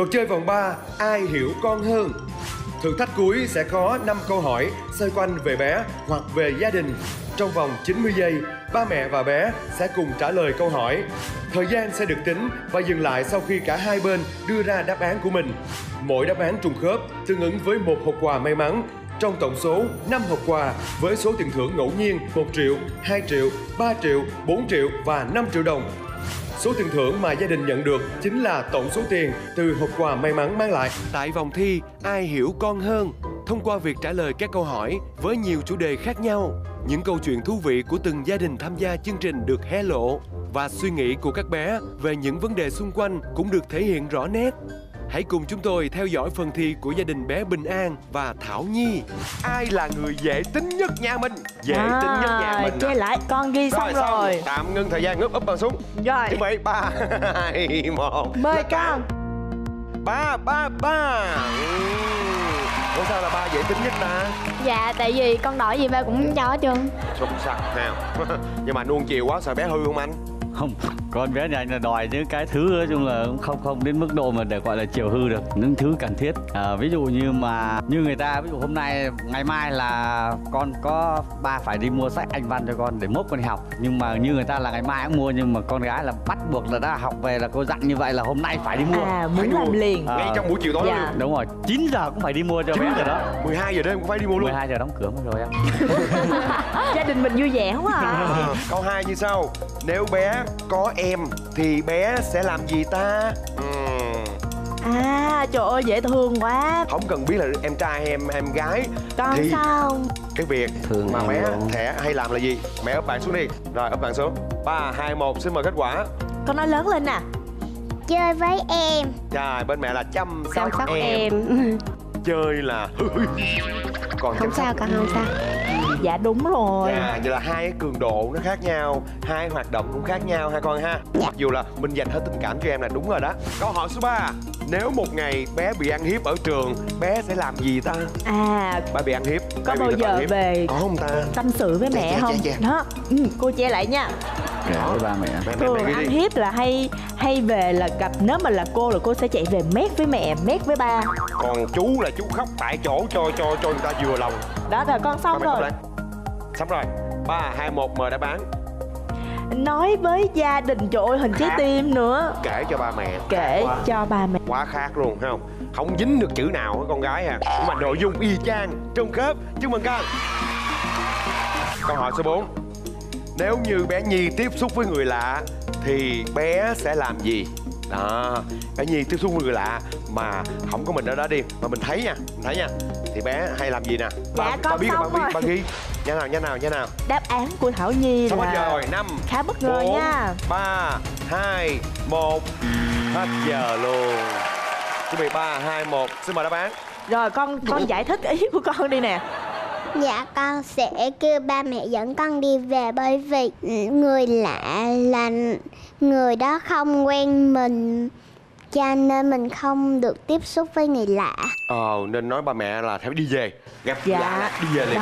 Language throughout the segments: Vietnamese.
Luật chơi vòng 3, ai hiểu con hơn? Thử thách cuối sẽ có 5 câu hỏi xoay quanh về bé hoặc về gia đình. Trong vòng 90 giây, ba mẹ và bé sẽ cùng trả lời câu hỏi. Thời gian sẽ được tính và dừng lại sau khi cả hai bên đưa ra đáp án của mình. Mỗi đáp án trùng khớp tương ứng với một hộp quà may mắn. Trong tổng số 5 hộp quà với số tiền thưởng ngẫu nhiên 1 triệu, 2 triệu, 3 triệu, 4 triệu và 5 triệu đồng. Số tiền thưởng mà gia đình nhận được chính là tổng số tiền từ hộp quà may mắn mang lại. Tại vòng thi Ai Hiểu Con Hơn, thông qua việc trả lời các câu hỏi với nhiều chủ đề khác nhau, những câu chuyện thú vị của từng gia đình tham gia chương trình được hé lộ và suy nghĩ của các bé về những vấn đề xung quanh cũng được thể hiện rõ nét. Hãy cùng chúng tôi theo dõi phần thi của gia đình bé Bình An và Thảo Nhi. Ai là người dễ tính nhất nhà mình? Dễ tính nhất nhà mình. Chơi lại, con ghi xong rồi. Tạm ngưng thời gian, ngước úp bằng xuống. Rồi. Chuẩn bị 3, 2, 1. Mời con. 3. Ủa sao là ba dễ tính nhất ta? Dạ, tại vì con đòi gì ba cũng cho hết trơn. Sung sặc ha. Nhưng mà nuông chiều quá sợ bé hư không anh? Không, con bé này là đòi những cái thứ nói chung là không đến mức độ mà để gọi là chiều hư được, những thứ cần thiết. Ví dụ như mà người ta, ví dụ hôm nay ngày mai là con có ba phải đi mua sách Anh văn cho con để mốt con đi học, nhưng mà như người ta là ngày mai cũng mua, nhưng mà con gái là bắt buộc là đã học về là cô dặn như vậy là hôm nay phải đi mua, muốn làm liền ngay trong buổi chiều tối luôn. Đúng rồi, 9 giờ cũng phải đi mua cho bé rồi đó, 12 giờ đêm cũng phải đi mua luôn. 12 giờ đóng cửa mất rồi em. Gia đình mình vui vẻ quá à. Câu 2 như sau: nếu bé có em thì bé sẽ làm gì ta? À trời ơi, dễ thương quá. Không cần biết là em trai hay em gái. Con thì sao? Cái việc thường mà bé thẻ hay làm là gì? Mẹ ấp bạn xuống đi. Rồi ấp bạn xuống. 3, 2, 1, xin mời kết quả. Con nói lớn lên nè. Chơi với em. Trời, bên mẹ là chăm sóc em. Chơi là còn không sao con, không sao. Dạ đúng rồi. Vậy là hai cái cường độ nó khác nhau, hai hoạt động cũng khác nhau ha con ha. Mặc dù là mình dành hết tình cảm cho em là đúng rồi đó. Câu hỏi số 3: nếu một ngày bé bị ăn hiếp ở trường, bé sẽ làm gì ta? À, bé bị ăn hiếp có bao giờ về không ta? Tâm sự với mẹ không? Đó, cô che lại nha. Với ba mẹ. Thường ăn hiếp là hay về là gặp, nếu mà là cô sẽ chạy về mét với mẹ, mét với ba. Còn chú là chú khóc tại chỗ cho người ta vừa lòng. Đó rồi, con xong rồi. Xong rồi, 3, 2, 1, mời đáp án. Nói với gia đình, trời ơi, hình trái tim nữa. Kể cho ba mẹ. Kể cho ba mẹ. Quá khác luôn, thấy không? Không dính được chữ nào của con gái à. Nhưng mà nội dung y chang, trùng khớp. Chúc mừng con. Câu hỏi số 4: nếu như bé Nhi tiếp xúc với người lạ thì bé sẽ làm gì? Đó, bé Nhi tiếp xúc với người lạ mà không có mình ở đó đi, mà mình thấy nha, thì bé hay làm gì nè? Dạ, con biết rồi, bạn ghi. Nhanh nào. Đáp án của Thảo Nhi là hết giờ rồi, 5. Khá bất ngờ nha. 3, 2, 1. Hết giờ luôn. Chuẩn bị 3, 2, 1, xin mời đáp án. Rồi con giải thích ý của con đi nè. Dạ, con sẽ kêu ba mẹ dẫn con đi về, bởi vì người lạ là người đó không quen mình, cho nên mình không được tiếp xúc với người lạ. Nên nói ba mẹ là phải đi về, gặp lạ đi về liền.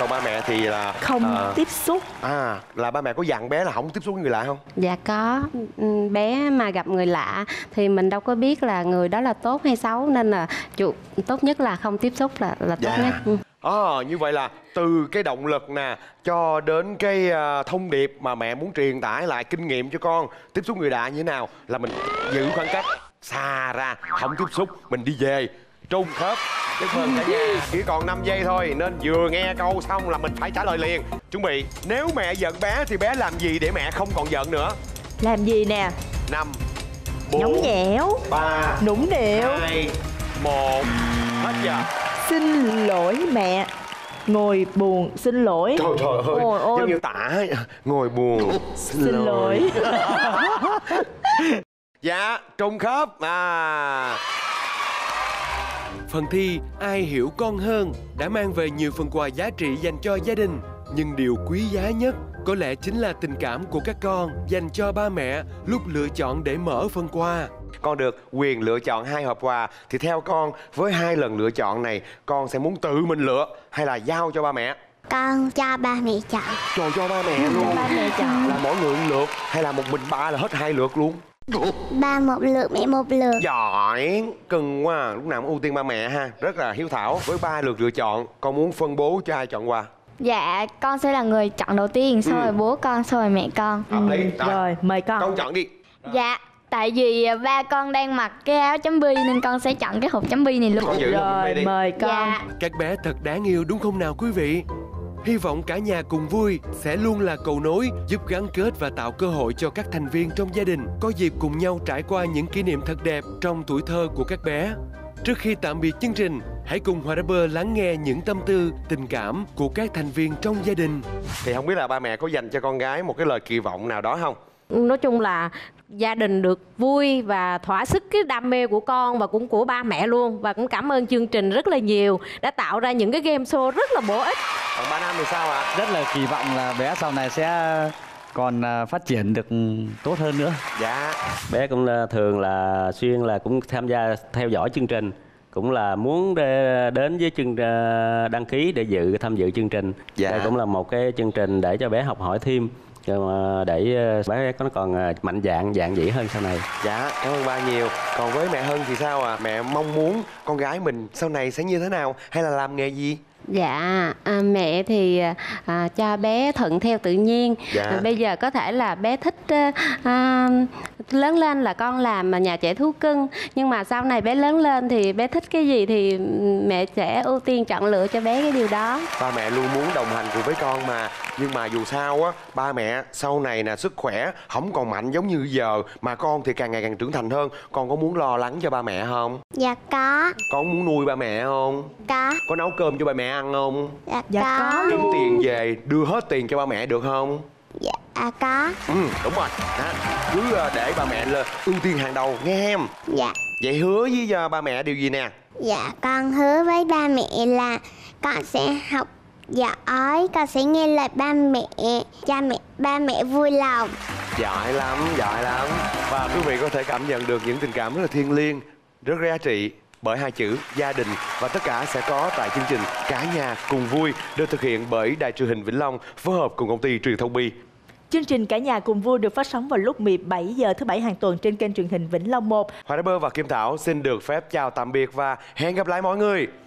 Còn ba mẹ thì là không tiếp xúc. Là ba mẹ có dặn bé là không tiếp xúc với người lạ không? Dạ có. Bé mà gặp người lạ thì mình đâu có biết là người đó là tốt hay xấu, nên là tốt nhất là không tiếp xúc là tốt nhất. Như vậy là từ cái động lực nè cho đến cái thông điệp mà mẹ muốn truyền tải lại, kinh nghiệm cho con tiếp xúc người lạ như thế nào là mình giữ khoảng cách xa ra, không tiếp xúc, mình đi về. Trùng khớp. Chúc mừng cả nhà. Chỉ còn 5 giây thôi nên vừa nghe câu xong là mình phải trả lời liền. Chuẩn bị. Nếu mẹ giận bé thì bé làm gì để mẹ không còn giận nữa? Làm gì nè? 5, 4, nhõng nhẽo, 3, nũng nịu, 2, 1. Hết giờ. Xin lỗi mẹ. Ngồi buồn xin lỗi. Trời ơi, giống như tả ngồi buồn xin lỗi. Dạ, trùng khớp. Phần thi Ai Hiểu Con Hơn đã mang về nhiều phần quà giá trị dành cho gia đình. Nhưng điều quý giá nhất có lẽ chính là tình cảm của các con dành cho ba mẹ lúc lựa chọn để mở phần quà. Con được quyền lựa chọn 2 hộp quà. Thì theo con, với 2 lần lựa chọn này, con sẽ muốn tự mình lựa hay là giao cho ba mẹ? Con cho ba mẹ chọn. Trời, cho ba mẹ luôn. Là mỗi người lượt hay là một mình ba là hết 2 lượt luôn? Ba một lượt, mẹ một lượt. Giỏi, cưng quá à. Lúc nào cũng ưu tiên ba mẹ ha. Rất là hiếu thảo. Với 3 lượt lựa chọn, con muốn phân bố cho ai chọn quà? Dạ, con sẽ là người chọn đầu tiên. Sau rồi bố con, sau rồi mẹ con. Rồi, mời con. Con chọn đi. Dạ, tại vì ba con đang mặc cái áo chấm bi nên con sẽ chọn cái hộp chấm bi này luôn. Rồi, mời con. Dạ. Các bé thật đáng yêu đúng không nào quý vị? Hy vọng cả nhà cùng vui sẽ luôn là cầu nối giúp gắn kết và tạo cơ hội cho các thành viên trong gia đình có dịp cùng nhau trải qua những kỷ niệm thật đẹp trong tuổi thơ của các bé. Trước khi tạm biệt chương trình, hãy cùng Hoàng Rapper lắng nghe những tâm tư, tình cảm của các thành viên trong gia đình. Thì không biết là ba mẹ có dành cho con gái một cái lời kỳ vọng nào đó không? Nói chung là gia đình được vui và thỏa sức cái đam mê của con và cũng của ba mẹ luôn. Và cũng cảm ơn chương trình rất là nhiều đã tạo ra những cái game show rất là bổ ích. Còn ba Nam thì sao ạ? Rất là kỳ vọng là bé sau này sẽ còn phát triển được tốt hơn nữa. Dạ. Bé cũng thường là xuyên là cũng tham gia theo dõi chương trình, cũng là muốn đến với đăng ký để tham dự chương trình. Dạ. Đây cũng là một cái chương trình để cho bé học hỏi thêm, để bé nó còn mạnh dạng dĩ hơn sau này. Dạ, cảm ơn ba nhiều. Còn với mẹ Hân thì sao ạ? Mẹ mong muốn con gái mình sau này sẽ như thế nào, hay là làm nghề gì? Dạ, mẹ thì cho bé thuận theo tự nhiên. Dạ. Bây giờ có thể là bé thích lớn lên là con làm mà nhà trẻ thú cưng. Nhưng mà sau này bé lớn lên thì bé thích cái gì thì mẹ sẽ ưu tiên chọn lựa cho bé cái điều đó. Ba mẹ luôn muốn đồng hành cùng với con mà. Nhưng mà dù sao á, ba mẹ sau này là sức khỏe không còn mạnh giống như giờ, mà con thì càng ngày càng trưởng thành hơn. Con có muốn lo lắng cho ba mẹ không? Dạ có. Con muốn nuôi ba mẹ không? Có. Có nấu cơm cho ba mẹ ăn không? Dạ có. Kiếm tiền về đưa hết tiền cho ba mẹ được không? Dạ có. Đúng rồi. Cứ để ba mẹ là ưu tiên hàng đầu nghe em. Dạ. Vậy hứa với ba mẹ điều gì nè? Dạ, con hứa với ba mẹ là con sẽ học giỏi, con sẽ nghe lời ba mẹ, cha mẹ, ba mẹ vui lòng. Giỏi lắm, giỏi lắm. Và quý vị có thể cảm nhận được những tình cảm rất là thiêng liêng, rất giá trị bởi hai chữ gia đình, và tất cả sẽ có tại chương trình Cả Nhà Cùng Vui, được thực hiện bởi Đài Truyền hình Vĩnh Long phối hợp cùng công ty truyền thông Bi. Chương trình Cả Nhà Cùng Vui được phát sóng vào lúc 17 giờ thứ Bảy hàng tuần trên kênh truyền hình Vĩnh Long 1. Hoàng Rapper và Kim Thảo xin được phép chào tạm biệt và hẹn gặp lại mọi người.